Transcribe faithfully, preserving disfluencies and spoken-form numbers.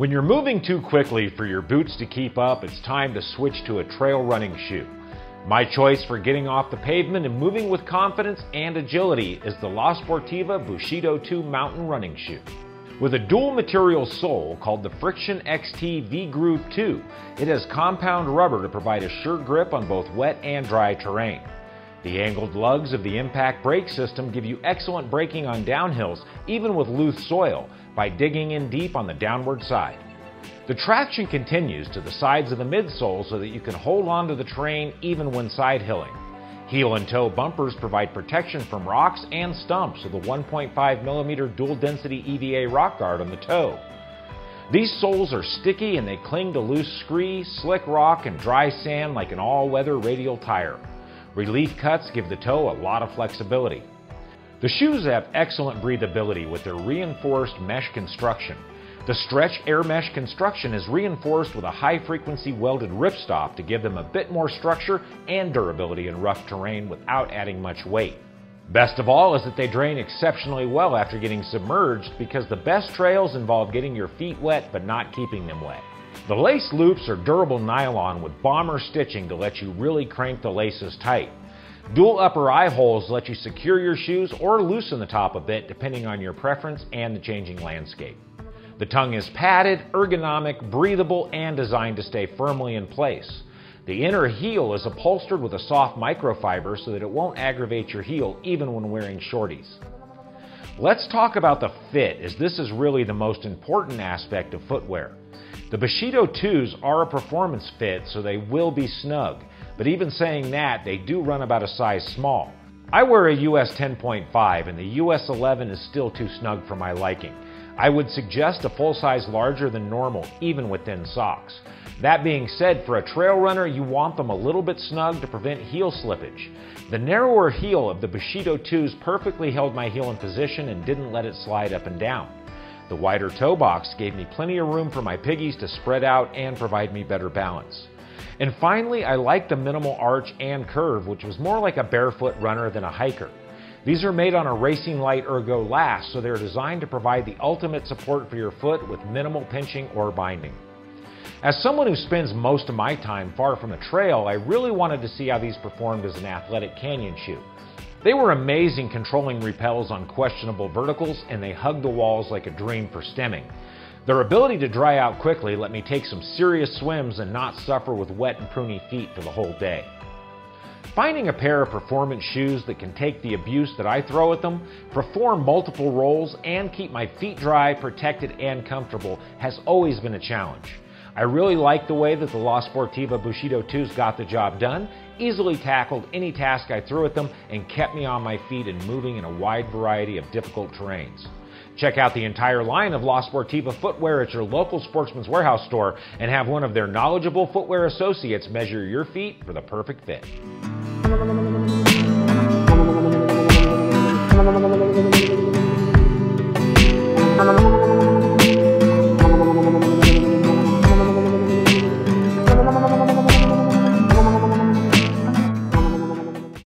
When you're moving too quickly for your boots to keep up, it's time to switch to a trail running shoe. My choice for getting off the pavement and moving with confidence and agility is the La Sportiva Bushido two mountain running shoe. With a dual material sole called the Friction X T V-Group two, it has compound rubber to provide a sure grip on both wet and dry terrain. The angled lugs of the impact brake system give you excellent braking on downhills, even with loose soil, by digging in deep on the downward side. The traction continues to the sides of the midsole so that you can hold onto the terrain even when side-hilling. Heel and toe bumpers provide protection from rocks and stumps with a one point five millimeter dual-density E V A rock guard on the toe. These soles are sticky and they cling to loose scree, slick rock, and dry sand like an all-weather radial tire. Relief cuts give the toe a lot of flexibility. The shoes have excellent breathability with their reinforced mesh construction. The stretch air mesh construction is reinforced with a high-frequency welded ripstop to give them a bit more structure and durability in rough terrain without adding much weight. Best of all is that they drain exceptionally well after getting submerged because the best trails involve getting your feet wet but not keeping them wet. The lace loops are durable nylon with bomber stitching to let you really crank the laces tight. Dual upper eye holes let you secure your shoes or loosen the top a bit depending on your preference and the changing landscape. The tongue is padded, ergonomic, breathable, and designed to stay firmly in place. The inner heel is upholstered with a soft microfiber so that it won't aggravate your heel even when wearing shorties. Let's talk about the fit, as this is really the most important aspect of footwear. The Bushido twos are a performance fit, so they will be snug, but even saying that, they do run about a size small. I wear a U S ten point five and the U S eleven is still too snug for my liking. I would suggest a full size larger than normal, even with thin socks. That being said, for a trail runner, you want them a little bit snug to prevent heel slippage. The narrower heel of the Bushido twos perfectly held my heel in position and didn't let it slide up and down. The wider toe box gave me plenty of room for my piggies to spread out and provide me better balance. And finally, I like the minimal arch and curve, which was more like a barefoot runner than a hiker. These are made on a Racing Light Ergo Last, so they are designed to provide the ultimate support for your foot with minimal pinching or binding. As someone who spends most of my time far from the trail, I really wanted to see how these performed as an athletic canyon shoe. They were amazing controlling repels on questionable verticals, and they hugged the walls like a dream for stemming. Their ability to dry out quickly let me take some serious swims and not suffer with wet and pruny feet for the whole day. Finding a pair of performance shoes that can take the abuse that I throw at them, perform multiple rolls, and keep my feet dry, protected, and comfortable has always been a challenge. I really like the way that the La Sportiva Bushido twos got the job done, easily tackled any task I threw at them, and kept me on my feet and moving in a wide variety of difficult terrains. Check out the entire line of La Sportiva footwear at your local Sportsman's Warehouse store and have one of their knowledgeable footwear associates measure your feet for the perfect fit.